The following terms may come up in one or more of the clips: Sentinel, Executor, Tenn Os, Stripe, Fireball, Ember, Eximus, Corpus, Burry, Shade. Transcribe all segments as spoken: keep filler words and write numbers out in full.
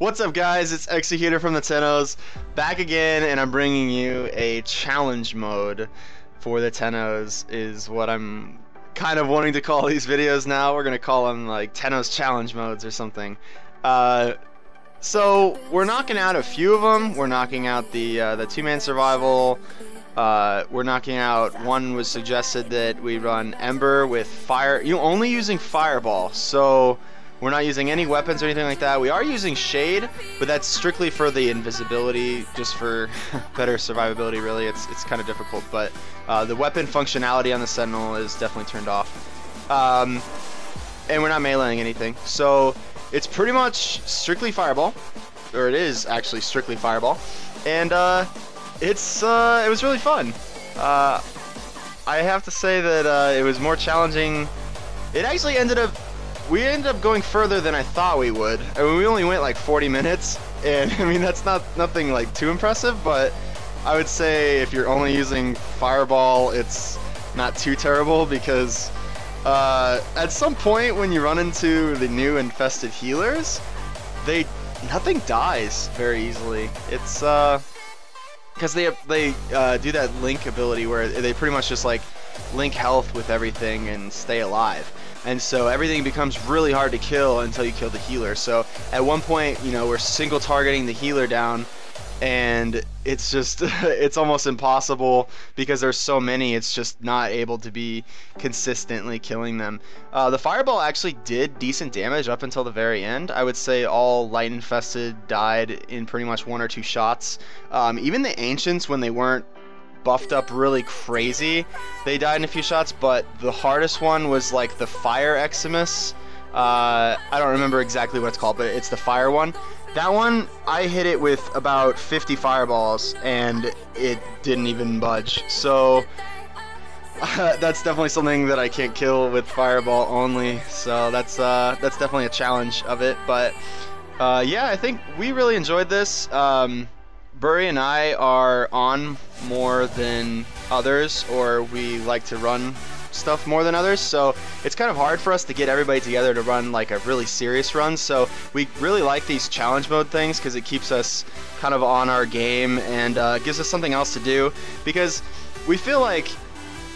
What's up, guys? It's Executor from the Tenn Os back again, and I'm bringing you a challenge mode for the Tenn Os is what I'm kind of wanting to call these videos now. We're gonna call them like Tenn Os challenge modes or something. Uh, so we're knocking out a few of them. We're knocking out the uh, the two-man survival. Uh, we're knocking out one was suggested that we run Ember with fire. You're only using Fireball, so. We're not using any weapons or anything like that. We are using Shade, but that's strictly for the invisibility, just for better survivability, really. It's it's kind of difficult, but uh, the weapon functionality on the Sentinel is definitely turned off. Um, and we're not meleeing anything. So it's pretty much strictly Fireball, or it is actually strictly Fireball. And uh, it's uh, it was really fun. Uh, I have to say that uh, it was more challenging. It actually ended up We ended up going further than I thought we would. I mean, we only went like forty minutes, and I mean, that's not nothing like too impressive, but I would say if you're only using Fireball, it's not too terrible, because uh, at some point when you run into the new infested healers, they nothing dies very easily. It's uh, because they they uh, do that link ability where they pretty much just like link health with everything and stay alive. And so everything becomes really hard to kill until you kill the healer. So at one point, you know, we're single targeting the healer down, and it's just it's almost impossible because there's so many. It's just not able to be consistently killing them. Uh, the Fireball actually did decent damage up until the very end. I would say all light infested died in pretty much one or two shots. Um, even the ancients, when they weren't buffed up really crazy, they died in a few shots, but the hardest one was like the fire Eximus. uh, I don't remember exactly what it's called, but it's the fire one. That one, I hit it with about fifty fireballs and it didn't even budge, so uh, that's definitely something that I can't kill with Fireball only, so that's uh, that's definitely a challenge of it. But uh, yeah, I think we really enjoyed this. um, Burry and I are on more than others, or we like to run stuff more than others, so it's kind of hard for us to get everybody together to run like a really serious run. So we really like these challenge mode things because it keeps us kind of on our game and uh, gives us something else to do, because we feel like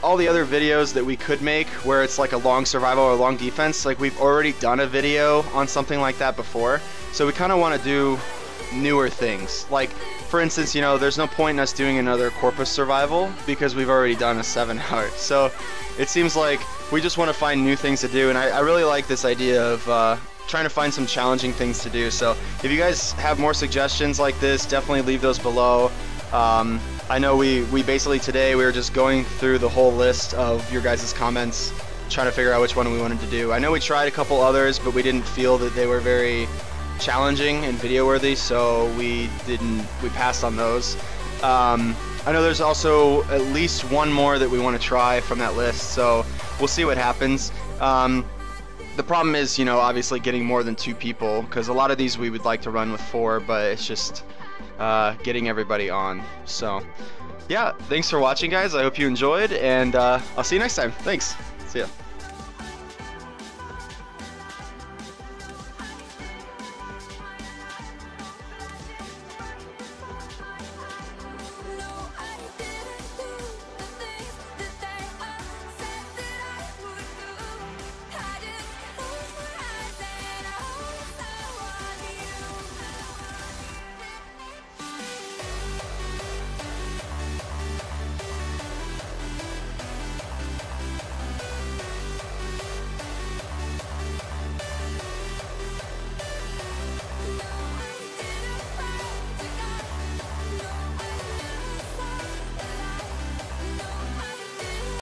all the other videos that we could make where it's like a long survival or long defense, like we've already done a video on something like that before, so we kind of want to do newer things. Like, for instance, you know, there's no point in us doing another Corpus survival because we've already done a seven hour. So it seems like we just want to find new things to do, and I, I really like this idea of uh, trying to find some challenging things to do. So if you guys have more suggestions like this, definitely leave those below. Um, I know we, we basically today we were just going through the whole list of your guys' comments, trying to figure out which one we wanted to do. I know we tried a couple others, but we didn't feel that they were very challenging and video worthy, so we didn't we passed on those. um, I know there's also at least one more that we want to try from that list, so we'll see what happens. Um, the problem is, you know, obviously getting more than two people, because a lot of these we would like to run with four, but it's just uh, getting everybody on. So yeah, thanks for watching, guys. I hope you enjoyed, and uh, I'll see you next time. Thanks. See ya.